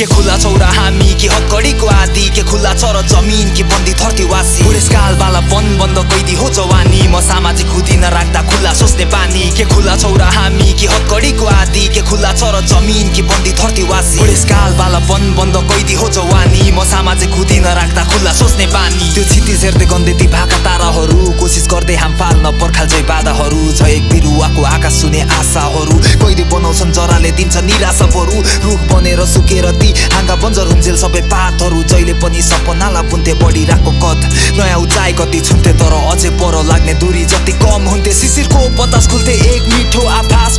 के खुला चौरा हामी की हक्कड़ी को आदि के खुला चौरा जमीन की बंदी धरती वासी पुरेस्काल वाला बंद बंद कैदी हो जवानी म सामाजिक हुदी न राख्दा खुला सोच्ने बानी के खुला चौरा हामी की हक्कड़ी को आदि के खुला चौरा जमीन की बंदी धरती वासी पुरेस्काल वाला बंद बंद कैदी हो जवानी म सामाजिक हुदी न राख्दा खुला सोच्ने बानी त्यो छिटी झेर्दै गन्दै ती भाका ताराहरु कोसिस गर्दै हाम पाल्न पर्खाल जै बाधाहरु छ एक बिरुवाको आकाश सुने आशाहरु कैदी बनाउँछन् जराले दिन्छ निराशा बरु रुख बनेर सुकेर ती हांगा बन्जर हुन्जेल सबै पातहरु जहिले पनि सपनाला बुन्थे बढिराको कद नयाँ उचाइ कति छुन्थे तर अझै पर लाग्ने दूरी जति कम हुन्थे शिशिरको बतास खुल्थे एक मिठो आभास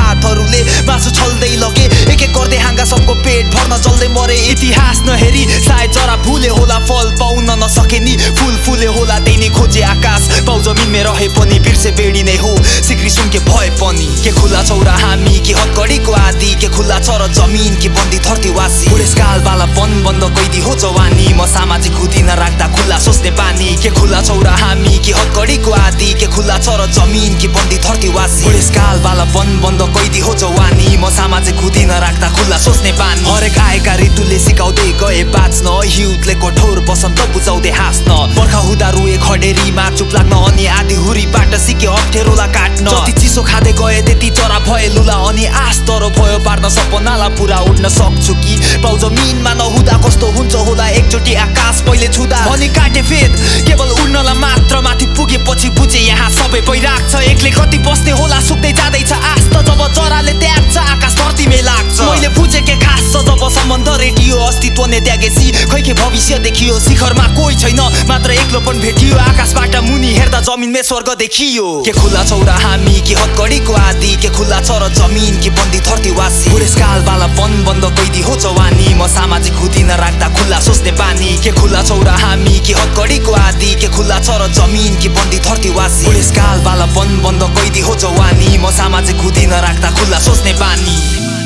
हातहरूले मासु छल्दै लगे एक एक गर्दै हांगा सबको पेट भर्न जल्दै मरे इतिहास नहेरी सायद जरा भुले होला फल पाउन नसके नि फूल फुले होला देनी खोजे आकाश पाउ जमिनमै रहे पनि बिर्से बेडी नै हो सिक्री सुनके भए पनि के खुला चौरा हामी के हक्कडी को आदि के खुला चौरा जमीन की बन्दी धरती वासी पुलिसकाल वाला बन बन्द कैदी हो जवानी म सामाजिक हुदिन राख्दा खुला सोच्ने बानी के खुला चौरा हामी के हक्कडी को आदि के खुला चौरा जमीन की बन्दी धरती वासी पुलिसकाल वाला बन बन्द कैदी हो जवानी म सामाजिक हुदिन राख्दा खुला सोच्ने बानी हरेक आएका ऋतुले सिकाउँदै गए बाँच्न हिउँदले कठोर बसन्त बुझाउँदै हाँस्न बर्खा हुँदा रुए खडेरीमा चुप लाग्न अनि आधी हुरीबाट सिके अप्ठेरोला काट्न जति चिसो खादै गए त्यति चरा भए लुला अनि आस तरो भयो पार्न सपनाला पुरा उड्न सक्छु कि पाउ जमिनमा नहुँदा कस्तो हुन्छ होला एकचोटी आकाश पहिले छुदा अनि काटे फेद केवल उड्नला मात्र माथि पुगेपछि बुझे यहाँ सबै बैराग छ एकले कति बस्ने होला सुक्दै जादै छ आस त जब जराले त्याग्छ आकाश धरतीमै लाग्छ मैले बुझेके खास छ जब सम्बन्ध रेडियो अस्तित्व नै त्यागेसी खैके भविष्य देखियो शिखरमा कोही छैन मात्र एक्लोपन भेटियो आकाशबाट मुनि हेर्दा जमिनमै स्वर्ग देखियो के खुला चौरा हामी के हक्कडी को आदि के खुला चौरा जमीन की बन्दी धरती वासी पुलिसकाल वाला बन बन्द कैदी हो जवानी म सामाजिक हुदिन राख्दा खुला सोच्ने बानी के खुला चौरा हामी के हक्कडी को आदि के खुला चौरा जमीन की बन्दी धरती वासी पुलिसकाल वाला बन बन्द कैदी हो जवानी म सामाजिक हुदिन राख्दा खुला सोच्ने बानी।